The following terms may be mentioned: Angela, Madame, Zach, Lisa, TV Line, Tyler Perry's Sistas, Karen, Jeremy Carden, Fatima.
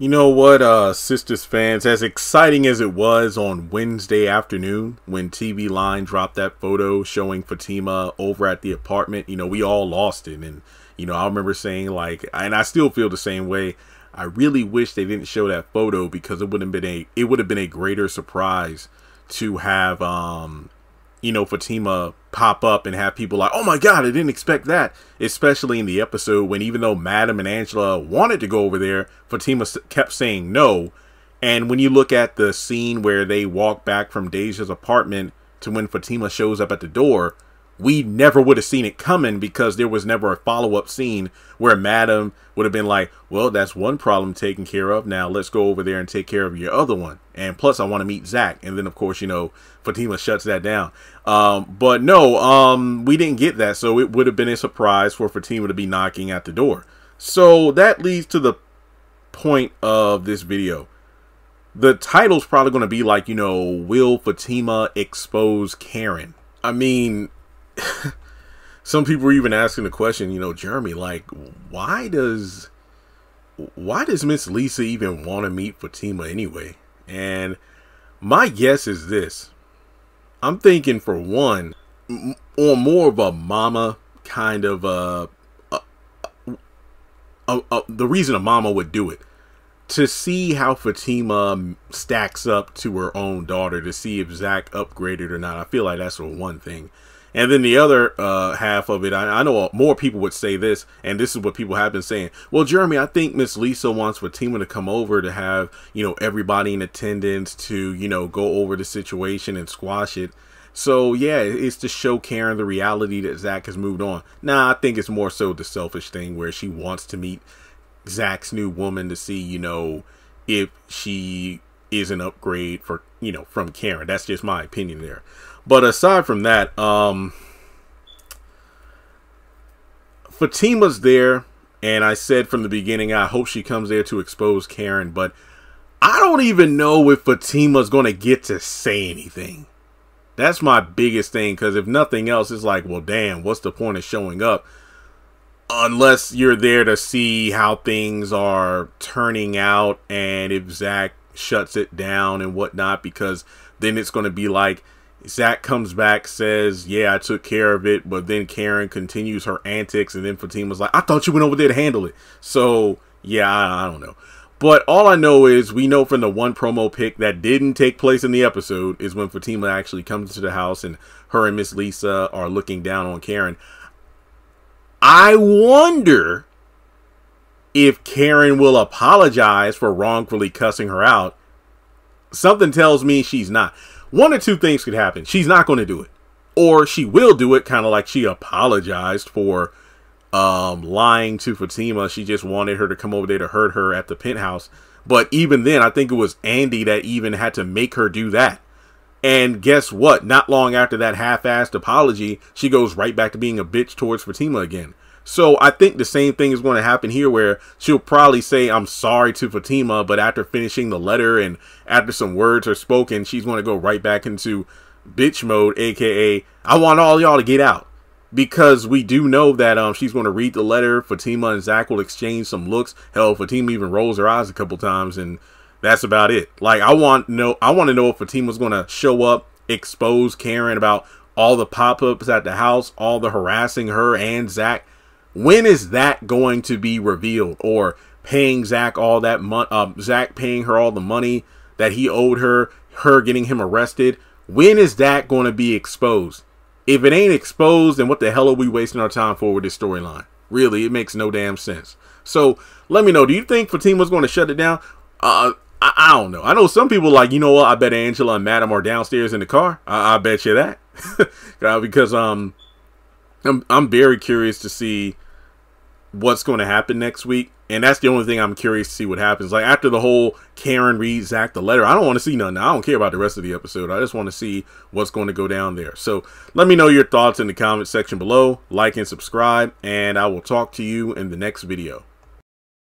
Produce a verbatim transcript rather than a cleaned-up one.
You know what, uh, Sisters fans, as exciting as it was on Wednesday afternoon when T V Line dropped that photo showing Fatima over at the apartment, you know, we all lost it. And, you know, I remember saying, like, and I still feel the same way, I really wish they didn't show that photo, because it would have been a, it would have been a greater surprise to have, um, you know, Fatima pop up and have people like, oh my God, I didn't expect that. Especially in the episode when, even though Madame and Angela wanted to go over there, Fatima kept saying no. And when you look at the scene where they walk back from Deja's apartment to when Fatima shows up at the door, we never would have seen it coming, because there was never a follow-up scene where Madame would have been like, well, that's one problem taken care of. Now let's go over there and take care of your other one. And plus, I want to meet Zach. And then, of course, you know, Fatima shuts that down. Um, but no, um, we didn't get that. So it would have been a surprise for Fatima to be knocking at the door. So that leads to the point of this video. The title's probably going to be like, you know, will Fatima expose Karen? I mean... some people were even asking the question, you know, Jeremy, like, why does why does Miss Lisa even want to meet Fatima anyway? And my guess is this. I'm thinking, for one, or more of a mama kind of uh, a, a, a the reason a mama would do it, to see how Fatima stacks up to her own daughter, to see if Zach upgraded or not. I feel like that's one thing. And then the other uh, half of it, I, I know more people would say this, and this is what people have been saying. Well, Jeremy, I think Miss Lisa wants Fatima to come over to have, you know, everybody in attendance to, you know, go over the situation and squash it. So, yeah, it's to show Karen the reality that Zach has moved on. Nah, I think it's more so the selfish thing where she wants to meet Zach's new woman to see, you know, if she is an upgrade for, you know, from Karen. That's just my opinion there. But aside from that, um, Fatima's there, and I said from the beginning, I hope she comes there to expose Karen, but I don't even know if Fatima's going to get to say anything. That's my biggest thing, because if nothing else, it's like, well, damn, what's the point of showing up? Unless you're there to see how things are turning out, and if Zach shuts it down and whatnot, because then it's going to be like, Zach comes back, says, yeah, I took care of it, but then Karen continues her antics, and then Fatima's like, I thought you went over there to handle it. So, yeah, I, I don't know. But all I know is we know from the one promo pic that didn't take place in the episode is when Fatima actually comes to the house and her and Miss Lisa are looking down on Karen. I wonder if Karen will apologize for wrongfully cussing her out. Something tells me she's not. One or two things could happen. She's not going to do it, or she will do it, kind of like she apologized for um, lying to Fatima. She just wanted her to come over there to hurt her at the penthouse. But even then, I think it was Andy that even had to make her do that. And guess what? Not long after that half-assed apology, she goes right back to being a bitch towards Fatima again. So I think the same thing is going to happen here, where she'll probably say, I'm sorry to Fatima, but after finishing the letter and after some words are spoken, she's going to go right back into bitch mode, A K A I want all y'all to get out, because we do know that um, she's going to read the letter. Fatima and Zach will exchange some looks. Hell, Fatima even rolls her eyes a couple times, and that's about it. Like, I want know, I want to know if Fatima's going to show up, expose Karen about all the pop-ups at the house, all the harassing her and Zach. When is that going to be revealed? Or paying Zach all that money, uh, Zach paying her all the money that he owed her, her getting him arrested. When is that going to be exposed? If it ain't exposed, then what the hell are we wasting our time for with this storyline? Really, it makes no damn sense. So let me know, do you think Fatima's going to shut it down? Uh, I, I don't know. I know some people like, you know what? I bet Angela and Madame are downstairs in the car. I, I bet you that. Because um, I'm, I'm very curious to see what's going to happen next week, and that's the only thing I'm curious to see what happens. Like, after the whole Karen reads Zach the letter, I don't want to see nothing. I don't care about the rest of the episode. I just want to see what's going to go down there. So let me know your thoughts in the comment section below. Like and subscribe, and I will talk to you in the next video.